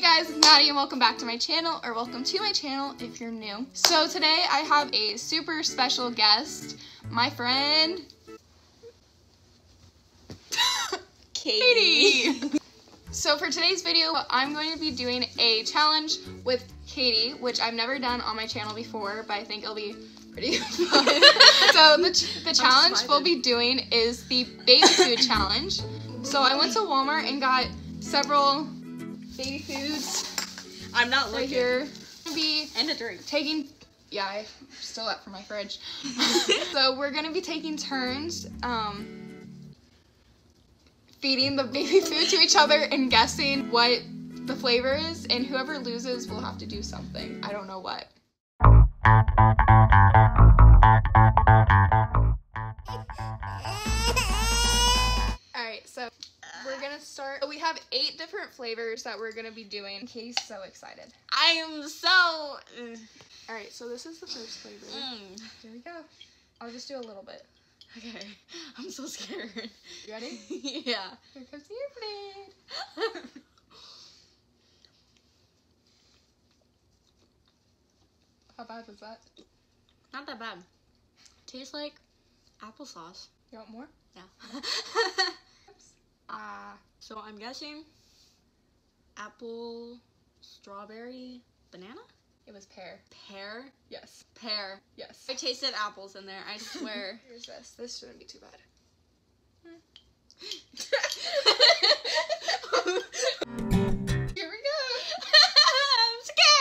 Hey guys, it's Maddie and welcome back to my channel, or welcome to my channel if you're new. So today I have a super special guest, my friend Katie. So for today's video, I'm going to be doing a challenge with Katie, which I've never done on my channel before, but I think it'll be pretty fun. So the challenge we'll be doing is the baby food challenge. So I went to Walmart and got several baby foods. I'm not looking. Right here. Gonna be and a drink. Taking, yeah, I stole that from my fridge. So we're gonna be taking turns feeding the baby food to each other and guessing what the flavor is, and whoever loses will have to do something. I don't know what. Start. We have 8 different flavors that we're gonna be doing. Katie's so excited. I am so. All right, so this is the first flavor. Here we go. I'll just do a little bit. Okay. I'm so scared. You ready? Yeah. Here comes your plate. How bad was that? Not that bad. Tastes like applesauce. You want more? Yeah. So I'm guessing apple, strawberry, banana? It was pear. Pear? Yes. Pear. Yes. I tasted apples in there, I swear. Here's this. This shouldn't be too bad. Here we go. I'm scared.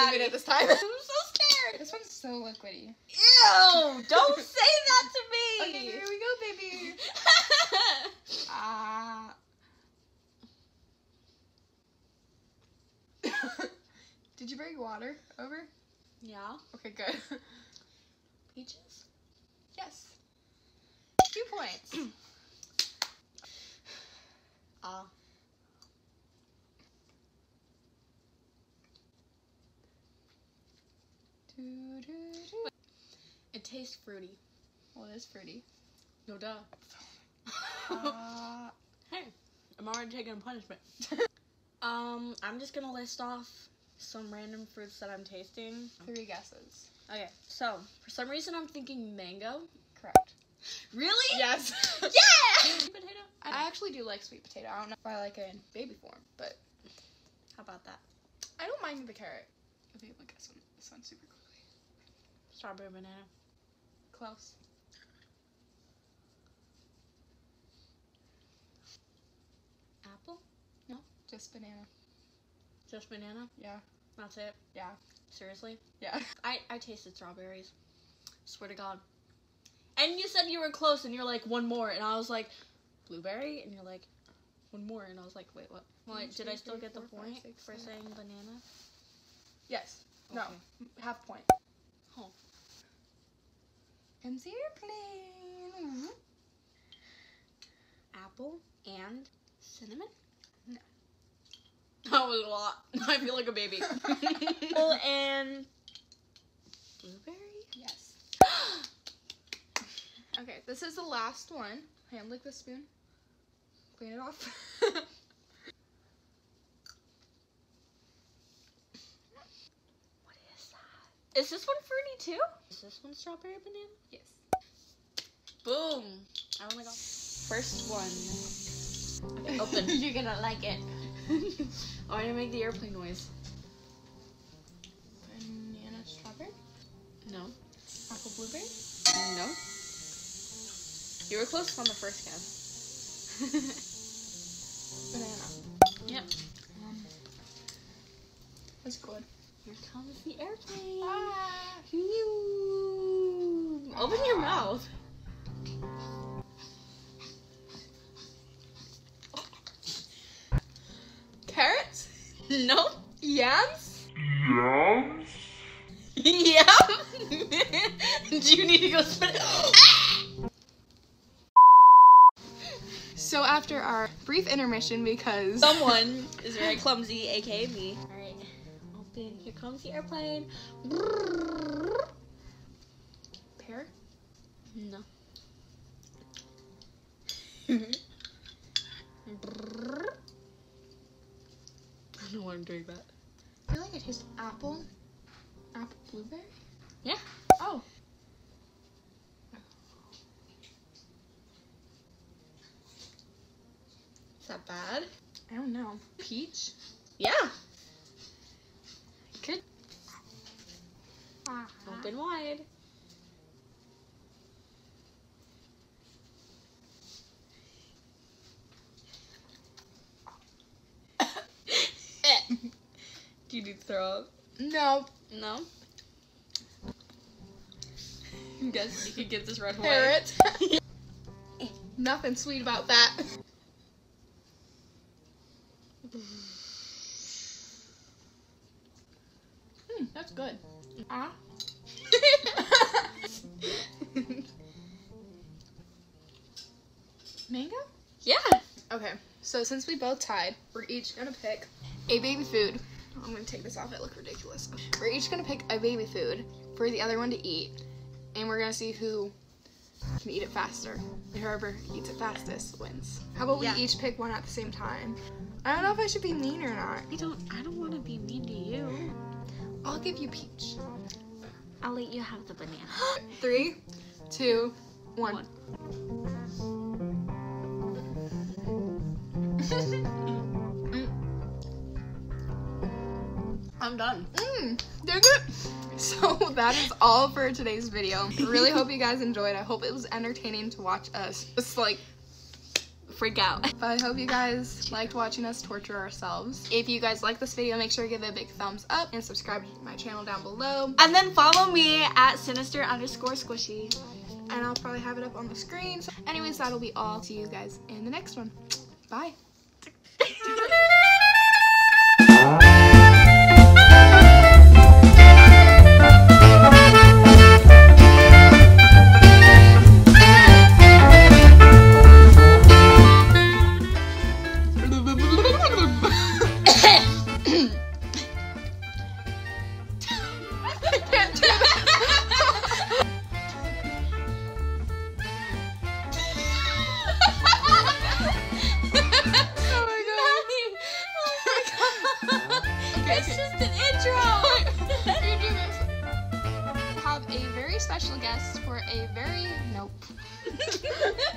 Actually, at this time. I'm so scared. This one's so liquidy. Ew! Don't say that to me. Okay, here we go, baby. Did you bring water over? Yeah. Okay, good. Peaches? Yes. 2 points. It tastes fruity. Well, it is fruity. No duh. Hey, I'm already taking a punishment. I'm just gonna list off some random fruits that I'm tasting. 3 guesses. Okay, so for some reason I'm thinking mango. Correct. Really? Yes. Yeah. Sweet potato. I actually do like sweet potato. I don't know if I like it in baby form, but how about that? I don't mind the carrot. Okay, look at this one super quickly. Strawberry banana. Close. Apple? No, just banana. Just banana? Yeah. That's it? Yeah. Seriously? Yeah. I tasted strawberries. Swear to God. And you said you were close and you're like, one more. And I was like, blueberry? And you're like, one more. And I was like, wait, what? Well, did I still get the point for saying banana? Yes. Okay. No. Half point. Oh. Comes the airplane. Apple and cinnamon? No. That was a lot. I feel like a baby. Apple and blueberry? Yes. Okay, this is the last one. Hand lick the spoon. Clean it off. Is this one fruity too? Is this one strawberry banana? Yes. Boom. Oh my God. First one. Okay, open. You're gonna like it. Oh, I'm gonna make the airplane noise. Banana strawberry? No. Apple blueberry? No. You were close on the first guess. Banana. Yep. That's good. Here comes the airplane. Ah. Open your mouth. Carrots? No. Yams? Yams? Yams? Do you need to go spit? So So after our brief intermission, because someone is very clumsy, aka me. All right, open. Here comes the airplane. Pear? No. I don't know why I'm doing that. I feel like it tastes apple. Apple blueberry? Yeah. Oh. Is that bad? I don't know. Peach? Yeah. Good. Open wide. Do you need to throw up? No. No? I guess you could get this right away. Parrot. Nothing sweet about that. That's good. Ah. Mango? Yeah. Okay, so since we both tied, we're each gonna pick a baby food. I'm gonna take this off, it looks ridiculous. We're each gonna pick a baby food for the other one to eat, and we're gonna see who can eat it faster. Whoever eats it fastest wins. How about we each pick one at the same time? I don't know if I should be mean or not. I don't want to be mean to you. I'll give you peach. I'll let you have the banana. 3, 2, 1. I'm done. They're good. So that is all for today's video. Really hope you guys enjoyed. I hope it was entertaining to watch us just like freak out. But I hope you guys liked watching us torture ourselves. If you guys like this video, make sure to give it a big thumbs up and subscribe to my channel down below. And then follow me at sinister_squishy. And I'll probably have it up on the screen. So anyways, that'll be all. See you guys in the next one. Bye. Special guest for a very nope.